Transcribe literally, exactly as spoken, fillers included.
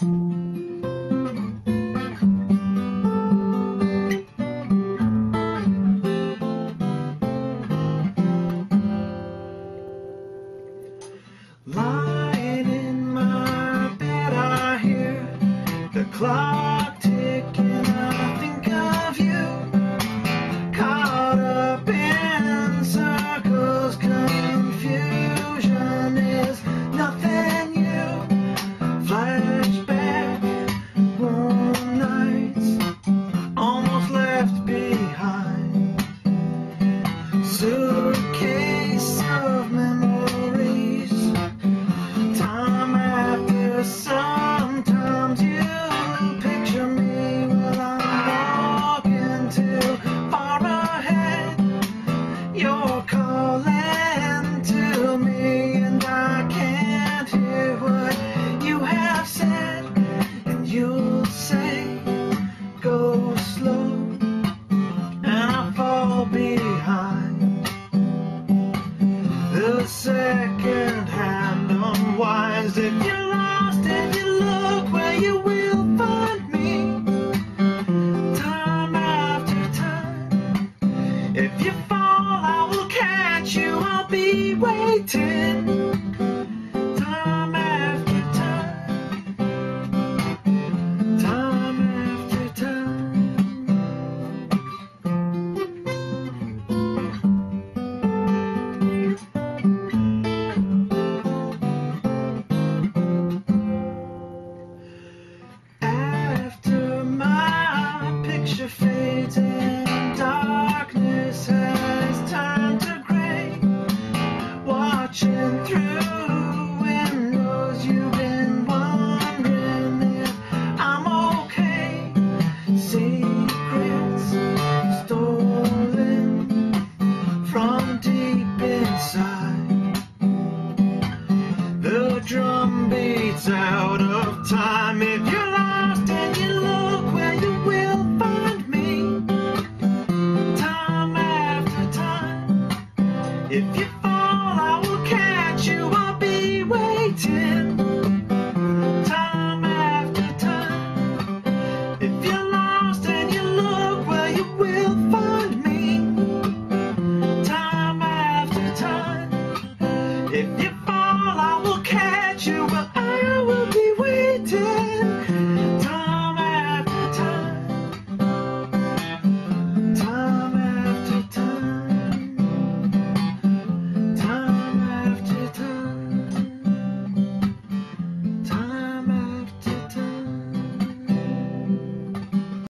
Lying in my bed, I hear the clock